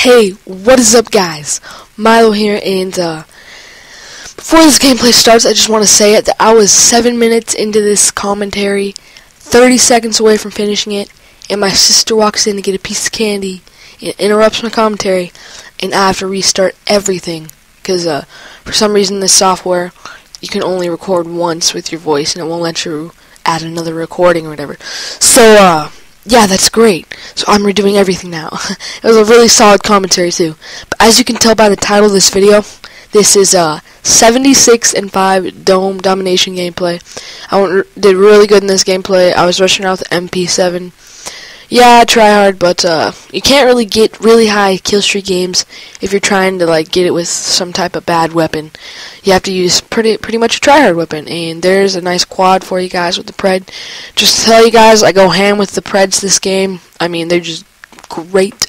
Hey, what is up, guys? Milo here, and before this gameplay starts, I just want to say that I was 7 minutes into this commentary, 30 seconds away from finishing it, and my sister walks in to get a piece of candy and interrupts my commentary, and I have to restart everything because for some reason this software, you can only record once with your voice and it won't let you add another recording or whatever. So yeah, that's great. So I'm redoing everything now. It was a really solid commentary too. But as you can tell by the title of this video, this is 76-5 Dome Domination gameplay. I did really good in this gameplay. I was rushing out with MP7. Yeah, I try hard, but you can't really get really high killstreak games if you're trying to like get it with some type of bad weapon. You have to use pretty much a tryhard weapon, and there's a nice quad for you guys with the Pred. Just to tell you guys, I go ham with the Preds this game. I mean, they're just great.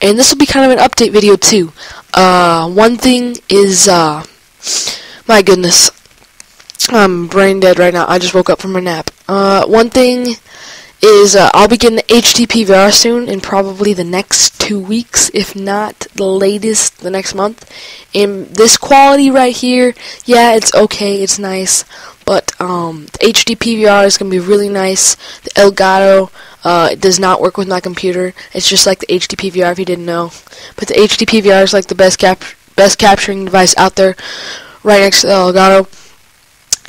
And this will be kind of an update video too. One thing is, my goodness, I'm brain dead right now. I just woke up from a nap. One thing is I'll be getting the HD PVR soon in probably the next 2 weeks, if not the latest the next month. And this quality right here, yeah, it's okay, it's nice, but the HD PVR is going to be really nice. The Elgato it does not work with my computer. It's just like the HD PVR if you didn't know. But the HD PVR is like the best capturing device out there, right next to the Elgato.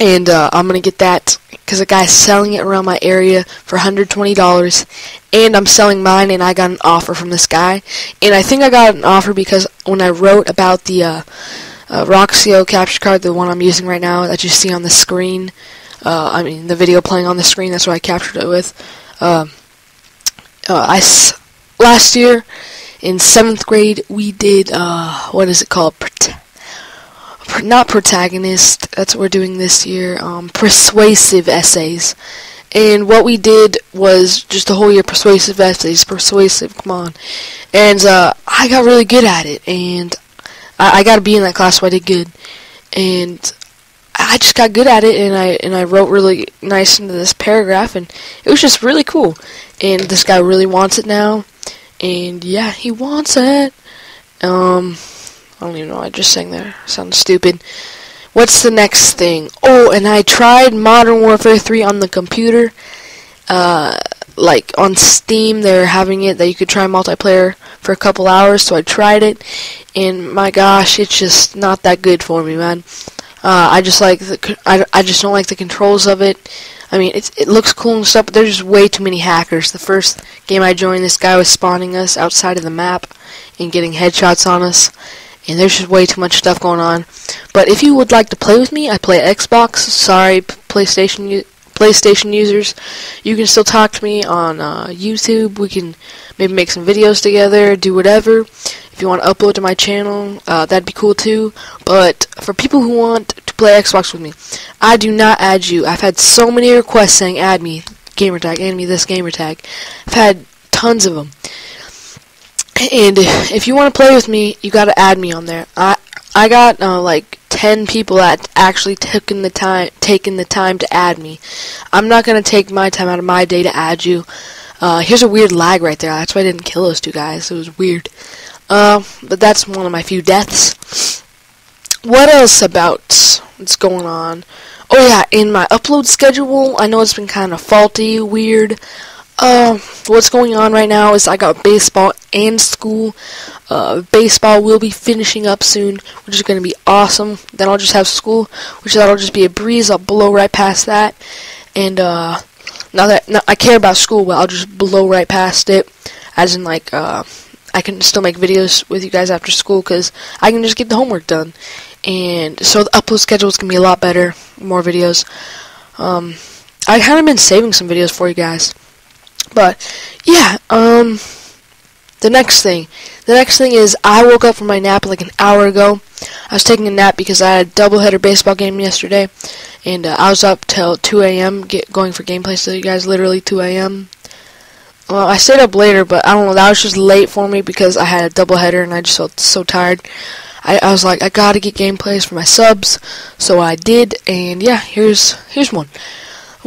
And I'm going to get that because a guy's selling it around my area for $120. And I'm selling mine, and I got an offer from this guy. And I think I got an offer because when I wrote about the Roxio capture card, the one I'm using right now that you see on the screen, I mean the video playing on the screen, that's what I captured it with. Last year in 7th grade, we did, what is it called? Not protagonist, that's what we're doing this year, persuasive essays. And what we did was just the whole year persuasive essays, come on. And I got really good at it, and I got to be in that class, so I did good. And I just got good at it, and I wrote really nice into this paragraph, and it was just really cool. And this guy really wants it now, and yeah, he wants it. I don't even know, I just sang there. Sounds stupid. What's the next thing? Oh, and I tried Modern Warfare 3 on the computer. Like, on Steam, they're having it that you could try multiplayer for a couple hours, so I tried it. And, my gosh, it's just not that good for me, man. I just don't like the controls of it. I mean, it looks cool and stuff, but there's just way too many hackers. The first game I joined, this guy was spawning us outside of the map and getting headshots on us. And there's just way too much stuff going on. But if you would like to play with me, I play Xbox. Sorry, PlayStation users. You can still talk to me on YouTube. We can maybe make some videos together, do whatever. If you want to upload to my channel, that'd be cool too. But for people who want to play Xbox with me, I do not add you. I've had so many requests saying add me, gamertag, add me this gamertag. I've had tons of them. And if you want to play with me, you gotta add me on there. I got like 10 people that actually taking the time to add me. I'm not gonna take my time out of my day to add you. Here's a weird lag right there. That's why I didn't kill those two guys. It was weird. But that's one of my few deaths. What else about what's going on? Oh yeah, in my upload schedule, I know it's been kind of faulty, weird. What's going on right now is I got baseball and school. Baseball will be finishing up soon, which is going to be awesome. Then I'll just have school, which that'll just be a breeze. I'll blow right past that. And, now I care about school, but I'll just blow right past it. As in, like, I can still make videos with you guys after school, because I can just get the homework done. And so the upload schedule is going to be a lot better. More videos. I've kind of been saving some videos for you guys. But, yeah, the next thing is I woke up from my nap like an hour ago. I was taking a nap because I had a doubleheader baseball game yesterday, and I was up till 2 a.m. going for gameplay, so you guys, literally 2 a.m. Well, I stayed up later, but I don't know, that was just late for me because I had a doubleheader and I just felt so tired. I was like, I gotta get gameplays for my subs, so I did, and yeah, here's one.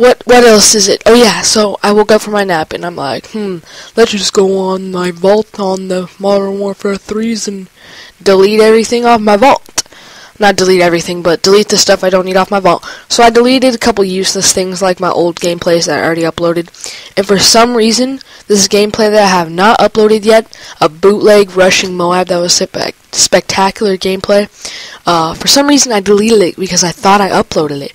What else is it? Oh yeah, so I woke up from my nap and I'm like, let's just go on my vault on the Modern Warfare 3s and delete everything off my vault. Not delete everything, but delete the stuff I don't need off my vault. So I deleted a couple useless things like my old gameplays that I already uploaded. And for some reason, this gameplay that I have not uploaded yet, a bootleg rushing MOAB that was spectacular gameplay, for some reason I deleted it because I thought I uploaded it.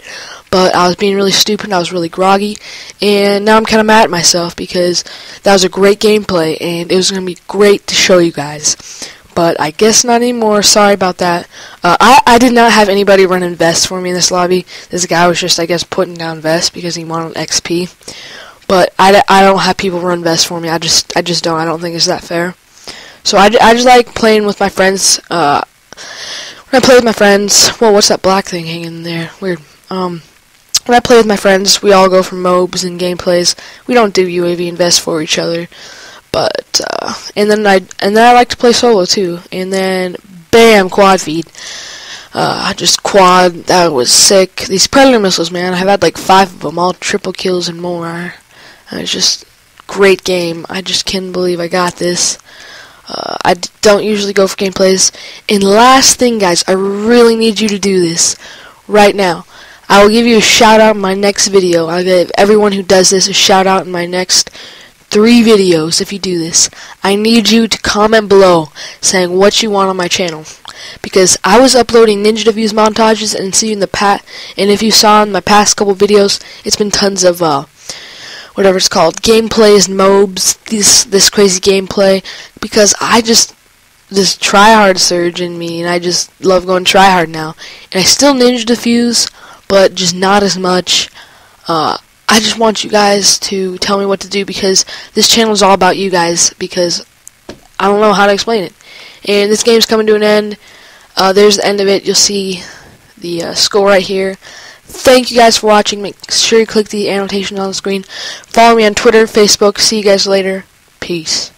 But I was being really stupid, I was really groggy, and now I'm kind of mad at myself because that was a great gameplay, and it was going to be great to show you guys. But I guess not anymore, sorry about that. I did not have anybody running vests for me in this lobby. This guy was just, I guess, putting down vests because he wanted XP. But I don't have people run vests for me, I just don't. I don't think it's that fair. So I just like playing with my friends. When I play with my friends, well, what's that black thing hanging in there? Weird. When I play with my friends, we all go for MOABs and gameplays. We don't do UAV and vests for each other, but and then I like to play solo too. And then bam, quad feed. Just quad. That was sick. These Predator missiles, man. I've had like 5 of them, all triple kills and more. It's just great game. I just can't believe I got this. I don't usually go for gameplays. And last thing, guys, I really need you to do this right now. I will give you a shout out in my next video. I'll give everyone who does this a shout out in my next 3 videos if you do this. I need you to comment below saying what you want on my channel. Because I was uploading Ninja Diffuse montages and if you saw in my past couple videos, it's been tons of whatever it's called, gameplays, MOABs, this crazy gameplay, because I just this tryhard surge in me and I just love going tryhard now. And I still Ninja Diffuse, but just not as much. I just want you guys to tell me what to do because this channel is all about you guys because I don't know how to explain it. And this game's coming to an end. There's the end of it. You'll see the score right here. Thank you guys for watching. Make sure you click the annotation on the screen. Follow me on Twitter, Facebook. See you guys later. Peace.